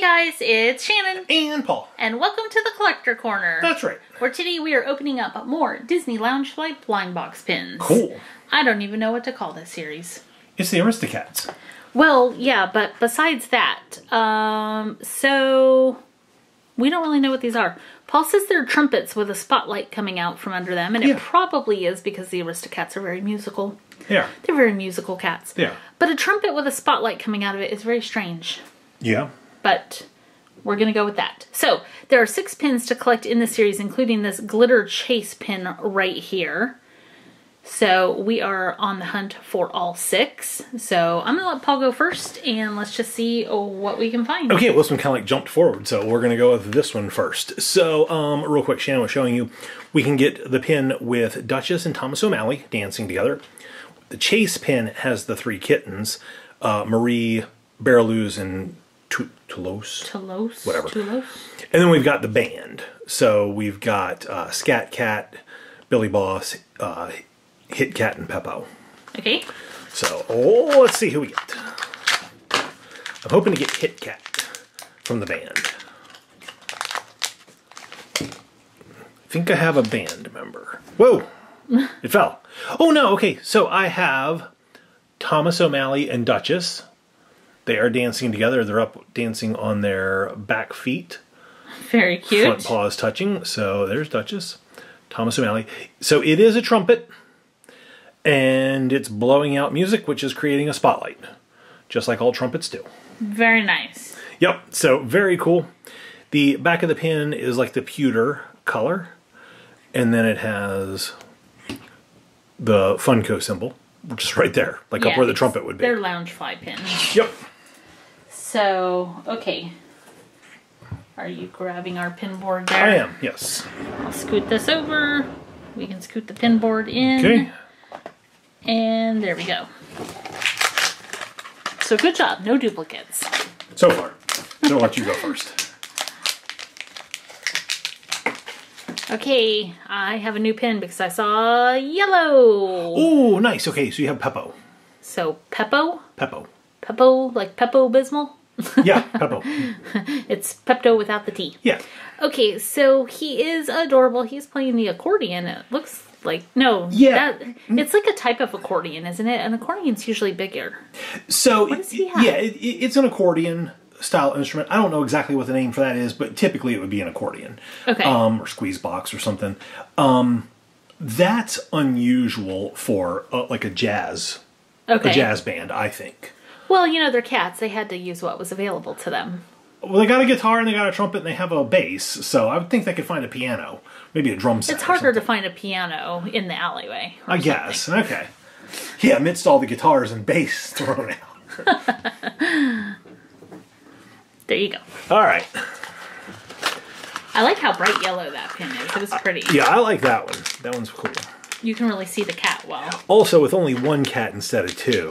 Hey guys, it's Shannon and Paul, and welcome to the Collector Corner. That's right. Where today we are opening up more Disney Loungefly blind box pins. Cool. I don't even know what to call this series. It's the Aristocats. Well, yeah, but besides that, so we don't really know what these are. Paul says they're trumpets with a spotlight coming out from under them, and yeah, it probably is because the Aristocats are very musical. Yeah. They're very musical cats. Yeah. But a trumpet with a spotlight coming out of it is very strange. Yeah. But we're going to go with that. So there are 6 pins to collect in the series, including this glitter chase pin right here. So we are on the hunt for all 6. So I'm going to let Paul go first, and let's just see what we can find. Okay, well, this one kind of like jumped forward, so we're going to go with this one first. So real quick, Shannon was showing you, we can get the pin with Duchess and Thomas O'Malley dancing together. The chase pin has the 3 kittens, Marie, Bérlioz, and Toulouse? Toulouse? Whatever. Toulouse. And then we've got the band. So we've got Scat Cat, Billy Boss, Hit Cat, and Peppo. Okay. So, let's see who we get. I'm hoping to get Hit Cat from the band. I think I have a band member. Whoa! It fell. Oh, no. Okay. So I have Thomas O'Malley and Duchess. They are dancing together. They're up dancing on their back feet. Very cute. Front paw is touching. So there's Duchess. Thomas O'Malley. So it is a trumpet. And it's blowing out music, which is creating a spotlight. Just like all trumpets do. Very nice. Yep. So very cool. The back of the pin is like the pewter color. And then it has the Funko symbol, which is right there, like up where the trumpet would be. They're Loungefly pins. Yep. So, okay. Are you grabbing our pin board there? I am, yes. I'll scoot this over. We can scoot the pin board in. Okay. And there we go. So good job. No duplicates. So far. So I'll let you go first. Okay, I have a new pin because I saw yellow. Oh, nice. Okay, so you have Peppo. So Peppo? Peppo. Peppo, like Pepto-Bismol? Yeah, Peppo. It's Pepto without the T. Yeah. Okay, so he is adorable. He's playing the accordion. It looks like, no. Yeah. It's like a type of accordion, isn't it? An accordion's usually bigger. So, what does he have? Yeah, it's an accordion style instrument. I don't know exactly what the name for that is, but typically it would be an accordion. Okay. Or squeeze box or something. That's unusual for like a jazz, a jazz band, I think. Well, you know, they're cats. They had to use what was available to them. Well, they got a guitar and they got a trumpet and they have a bass, so I would think they could find a piano, maybe a drum set. It's harder to find a piano in the alleyway. I guess. Okay. Yeah, amidst all the guitars and bass thrown out. There you go. All right. I like how bright yellow that pin is. It was pretty. Yeah, I like that one. That one's cool. You can really see the cat well. Also, with only 1 cat instead of 2,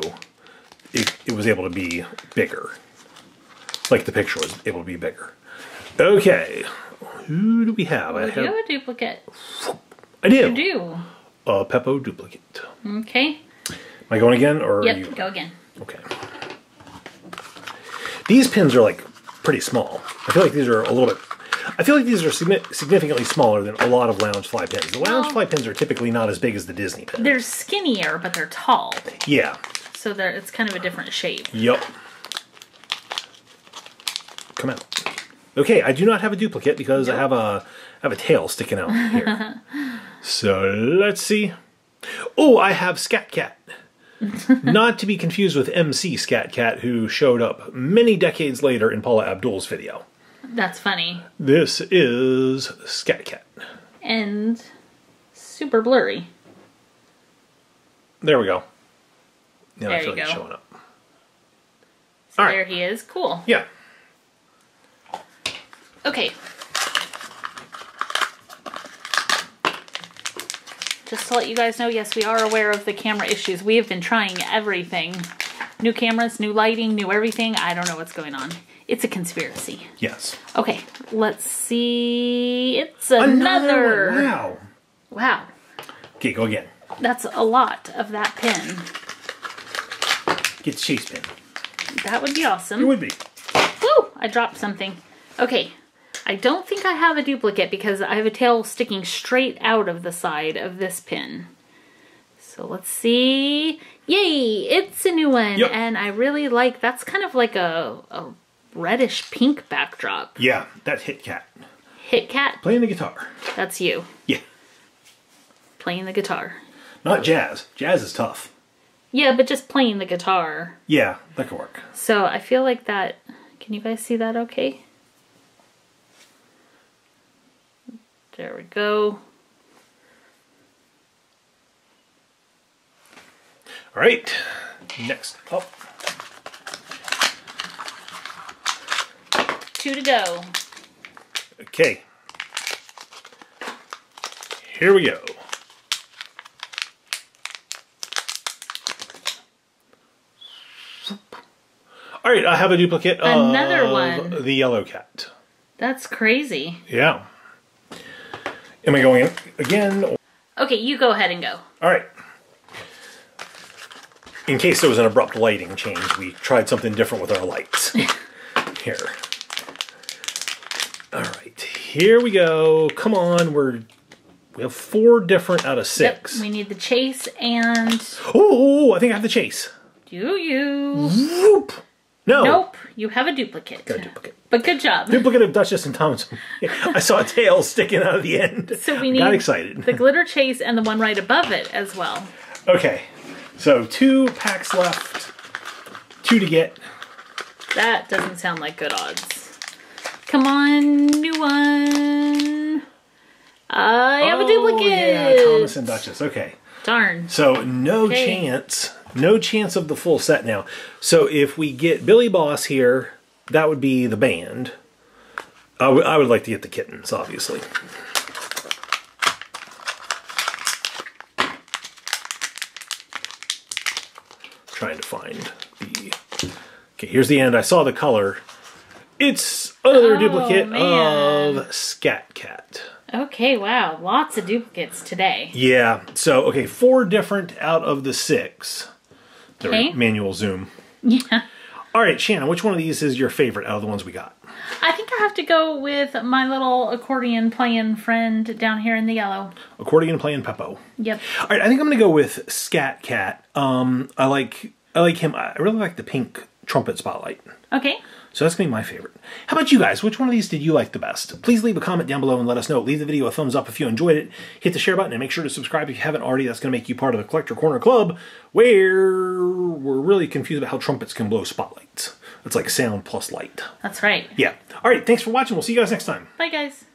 it was able to be bigger. Like the picture was able to be bigger. Okay. Who do we have? Well, I have a duplicate. I do. You do. A Peppo duplicate. Okay. Am I going again? Or yep, go again. Okay. These pins are like pretty small. I feel like these are a little bit, I feel like these are significantly smaller than a lot of Loungefly pins. The Loungefly pins are typically not as big as the Disney pins. They're skinnier, but they're tall. Yeah. So it's kind of a different shape. Yep. Come out. Okay, I do not have a duplicate because I have a tail sticking out here. So let's see. Oh, I have Scat Cat. Not to be confused with MC Scat Cat, who showed up many decades later in Paula Abdul's video. That's funny. This is Scat Cat. And super blurry. There we go. Now I feel like it's showing up. So there he is. Cool. Yeah. Okay. Just to let you guys know, yes, we are aware of the camera issues. We have been trying everything. New cameras, new lighting, new everything. I don't know what's going on. It's a conspiracy. Yes. Okay, let's see. It's another. Wow. Wow. Okay, go again. That's a lot of that pin. Get the chase pin. That would be awesome. It would be. Woo! I dropped something. Okay, I don't think I have a duplicate because I have a tail sticking straight out of the side of this pin. So let's see. Yay, it's a new one. Yep. And I really like, that's kind of like a reddish pink backdrop. Yeah, that's Hit Cat. Hit Cat? Playing the guitar. That's you. Yeah. Playing the guitar. Not jazz. Jazz is tough. Yeah, but just playing the guitar. Yeah, that could work. So I feel like that, can you guys see that okay? There we go. All right, next up. Two to go. Okay. Here we go. All right, I have a duplicate of the yellow cat. That's crazy. Yeah. Am I going in again? Okay, you go ahead and go. All right. In case there was an abrupt lighting change, we tried something different with our lights. Here. All right, here we go. Come on, we have 4 different out of 6. Yep, we need the chase and... Oh, I think I have the chase. Do you? Whoop. No. Nope, you have a duplicate. Got a duplicate. But good job. Duplicate of Duchess and Thomas. I saw a tail sticking out of the end. So we need got excited. The glitter chase and the one right above it as well. Okay. So 2 packs left, 2 to get. That doesn't sound like good odds. Come on, new one. I have a duplicate. Yeah, Thomas and Duchess. Okay. Darn. So no chance of the full set now. So if we get Billy Boss here, that would be the band. I would like to get the kittens, obviously. Trying to find the... Okay, here's the end. I saw the color. It's another duplicate of Scat Cat. Okay, wow. Lots of duplicates today. Yeah. So, okay, 4 different out of the 6. Okay. Manual zoom. Yeah. All right, Shannon, which one of these is your favorite out of the ones we got? I think I have to go with my little accordion playing friend down here in the yellow. Accordion playing Peppo. Yep. All right, I think I'm going to go with Scat Cat. I like him. I really like the pink trumpet spotlight. Okay. So that's going to be my favorite. How about you guys? Which one of these did you like the best? Please leave a comment down below and let us know. Leave the video a thumbs up if you enjoyed it. Hit the share button and make sure to subscribe if you haven't already. That's going to make you part of the Collector Corner Club, where we're really confused about how trumpets can blow spotlights. It's like sound plus light. That's right. Yeah. All right. Thanks for watching. We'll see you guys next time. Bye, guys.